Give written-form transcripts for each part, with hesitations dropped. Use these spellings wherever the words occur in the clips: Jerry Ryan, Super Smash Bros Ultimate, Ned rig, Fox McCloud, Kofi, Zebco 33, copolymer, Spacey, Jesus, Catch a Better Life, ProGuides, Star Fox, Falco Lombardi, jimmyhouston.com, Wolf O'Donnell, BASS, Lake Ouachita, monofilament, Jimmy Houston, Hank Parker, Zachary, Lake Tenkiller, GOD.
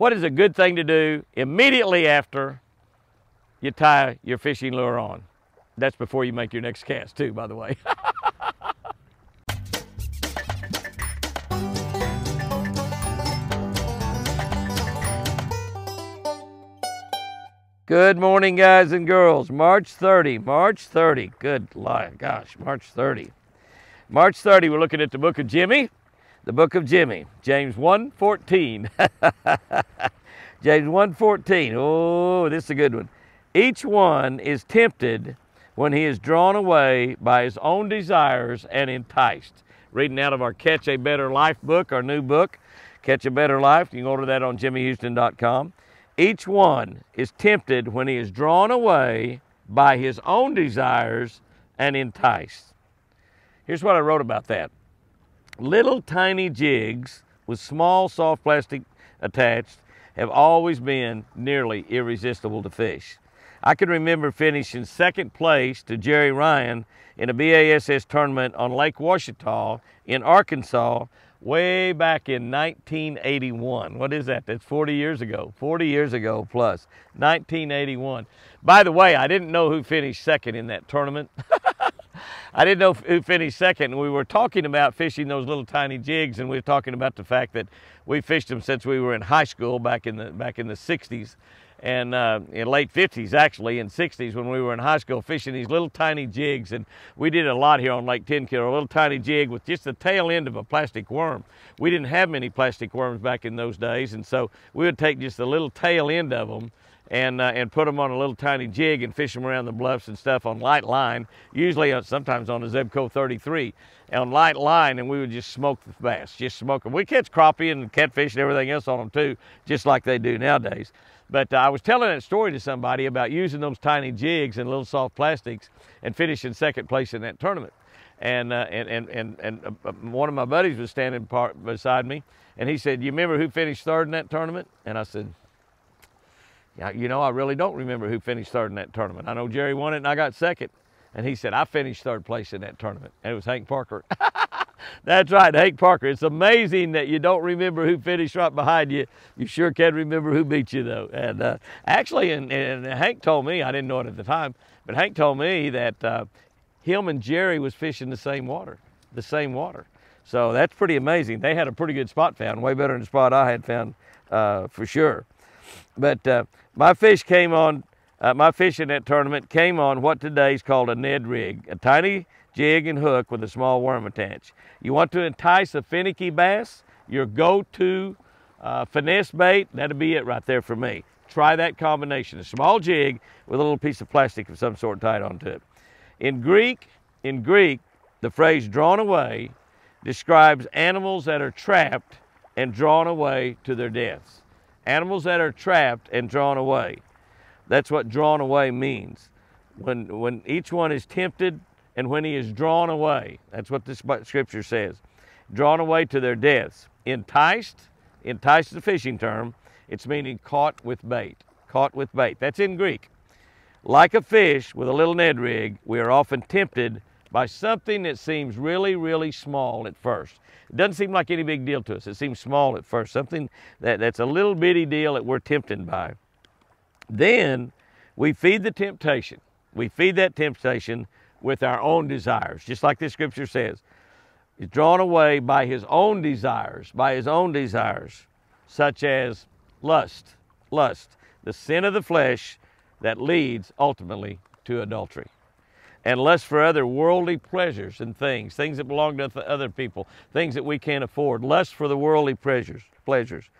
What is a good thing to do immediately after you tie your fishing lure on? That's before you make your next cast too, by the way. Good morning, guys and girls. March 30. Good life, gosh, March 30. March 30, we're looking at the book of Jimmy. The book of Jimmy, James 1:14. James 1:14. Oh, this is a good one. Each one is tempted when he is drawn away by his own desires and enticed. Reading out of our Catch a Better Life book, our new book, Catch a Better Life. You can order that on jimmyhouston.com. Each one is tempted when he is drawn away by his own desires and enticed. Here's what I wrote about that. Little tiny jigs with small soft plastic attached have always been nearly irresistible to fish. I can remember finishing second place to Jerry Ryan in a BASS tournament on Lake Ouachita in Arkansas way back in 1981. What is that? That's 40 years ago. 40 years ago plus. 1981. By the way, I didn't know who finished second in that tournament. I didn't know who finished second. We were talking about fishing those little tiny jigs, and we were talking about the fact that we fished them since we were in high school back in the 60s and in late 50s actually, and 60s when we were in high school fishing these little tiny jigs, and we did a lot here on Lake Tenkiller, a little tiny jig with just the tail end of a plastic worm. We didn't have many plastic worms back in those days, and so we would take just the little tail end of them and put them on a little tiny jig and fish them around the bluffs and stuff on light line, usually sometimes on a Zebco 33, on light line, and we would just smoke the bass, just smoke them. We catch crappie and catfish and everything else on them too, just like they do nowadays. But I was telling that story to somebody about using those tiny jigs and little soft plastics and finishing second place in that tournament. And one of my buddies was standing beside me, and he said, "You remember who finished third in that tournament?" And I said, "You know, I really don't remember who finished third in that tournament. I know Jerry won it and I got second." And he said, "I finished third place in that tournament." And it was Hank Parker. That's right, Hank Parker. It's amazing that you don't remember who finished right behind you. You sure can remember who beat you, though. And actually, and Hank told me, I didn't know it at the time, but Hank told me that him and Jerry was fishing the same water. So that's pretty amazing. They had a pretty good spot found, way better than the spot I had found for sure. But my fish in that tournament came on what today is called a Ned rig, a tiny jig and hook with a small worm attached. You want to entice a finicky bass, your go-to finesse bait, that'll be it right there for me. Try that combination, a small jig with a little piece of plastic of some sort tied onto it. In Greek, the phrase drawn away describes animals that are trapped and drawn away to their deaths. Animals that are trapped and drawn away. That's what drawn away means. When each one is tempted and when he is drawn away, that's what this scripture says, drawn away to their deaths. Enticed is a fishing term. It's meaning caught with bait. That's in Greek. Like a fish with a little Ned rig, we are often tempted by something that seems really, really small at first. It doesn't seem like any big deal to us. It seems small at first, something that's a little bitty deal that we're tempted by. Then we feed the temptation. We feed that temptation with our own desires, just like this scripture says. He's drawn away by his own desires, such as lust, the sin of the flesh that leads ultimately to adultery. And lust for other worldly pleasures and things that belong to other people, things that we can't afford, lust for the worldly pleasures.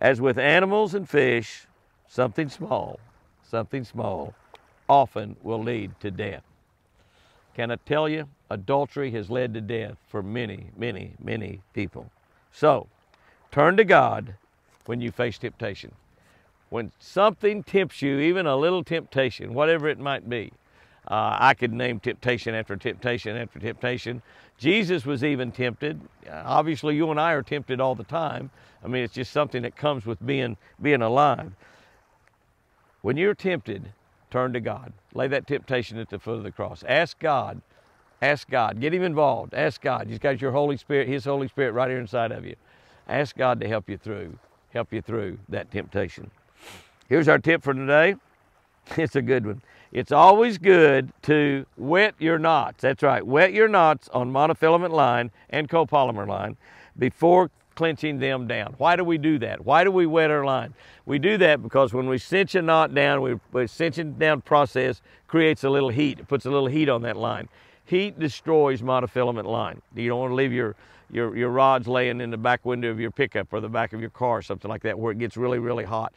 As with animals and fish, something small often will lead to death. Can I tell you, adultery has led to death for many, many, many people. So, turn to God when you face temptation. When something tempts you, even a little temptation, whatever it might be, I could name temptation after temptation after temptation. Jesus was even tempted. Obviously, you and I are tempted all the time. I mean, it's just something that comes with being alive. When you're tempted, turn to God. Lay that temptation at the foot of the cross. Ask God. Get Him involved. Ask God. He's got your Holy Spirit, His Holy Spirit right here inside of you. Ask God to help you through. help you through that temptation. Here's our tip for today. It's a good one. It's always good to wet your knots. That's right, wet your knots on monofilament line and copolymer line before clinching them down. Why do we do that? Why do we wet our line? We do that because when we cinch a knot down, the cinching down process creates a little heat. It puts a little heat on that line. Heat destroys monofilament line. You don't want to leave your rods laying in the back window of your pickup or the back of your car or something like that where it gets really, really hot.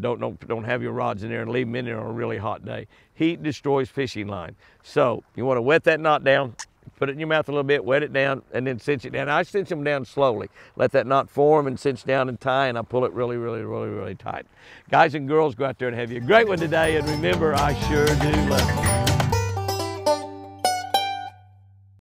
Don't have your rods in there and leave them in there on a really hot day. Heat destroys fishing line. So you want to wet that knot down, put it in your mouth a little bit, wet it down, and then cinch it down. I cinch them down slowly. Let that knot form and cinch down and tie, and I pull it really, really, really, really tight. Guys and girls, go out there and have you a great one today, and remember, I sure do love you.